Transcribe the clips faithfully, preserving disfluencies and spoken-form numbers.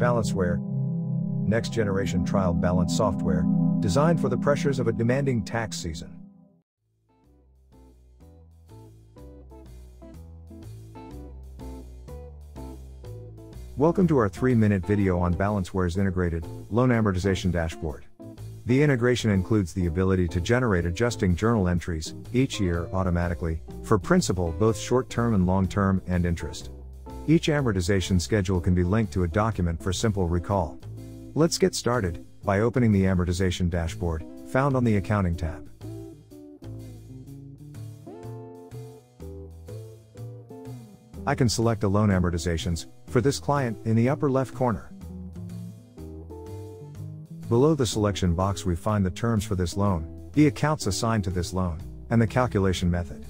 BalanceWare, next-generation trial balance software, designed for the pressures of a demanding tax season. Welcome to our three minute video on BalanceWare's integrated loan amortization dashboard. The integration includes the ability to generate adjusting journal entries each year automatically for principal, both short-term and long-term, and interest. Each amortization schedule can be linked to a document for simple recall. Let's get started by opening the amortization dashboard found on the Accounting tab. I can select the loan amortizations for this client in the upper left corner. Below the selection box, we find the terms for this loan, the accounts assigned to this loan, and the calculation method.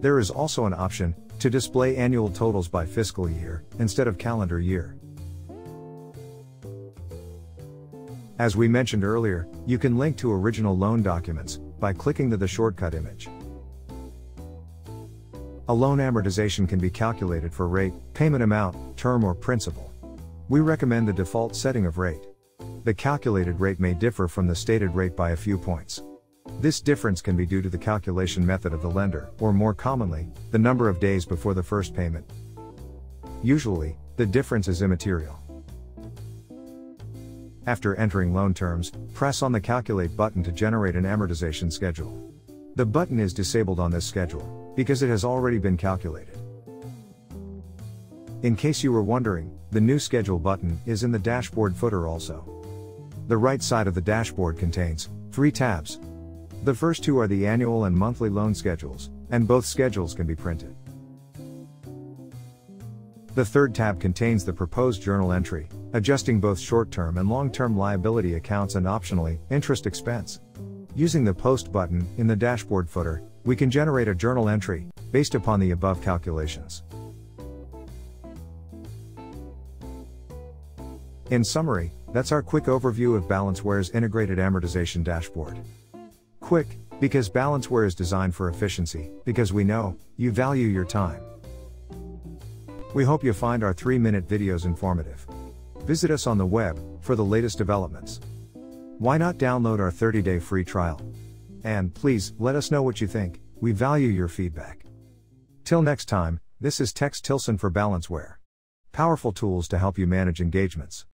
There is also an option to display annual totals by fiscal year instead of calendar year. As we mentioned earlier, you can link to original loan documents by clicking to the shortcut image. A loan amortization can be calculated for rate, payment amount, term, or principal. We recommend the default setting of rate. The calculated rate may differ from the stated rate by a few points. This difference can be due to the calculation method of the lender, or more commonly, the number of days before the first payment. Usually, the difference is immaterial. After entering loan terms, press on the Calculate button to generate an amortization schedule. The button is disabled on this schedule because it has already been calculated. In case you were wondering, the new schedule button is in the dashboard footer also. The right side of the dashboard contains three tabs. The first two are the annual and monthly loan schedules, and both schedules can be printed. The third tab contains the proposed journal entry, adjusting both short-term and long-term liability accounts, and optionally, interest expense. Using the Post button in the dashboard footer, we can generate a journal entry based upon the above calculations. In summary, that's our quick overview of BalanceWare's integrated amortization dashboard. Quick, because BalanceWare is designed for efficiency, because we know you value your time. We hope you find our three minute videos informative. Visit us on the web for the latest developments. Why not download our thirty day free trial? And please, let us know what you think. We value your feedback. Till next time, this is Tex Tilson for BalanceWare. Powerful tools to help you manage engagements.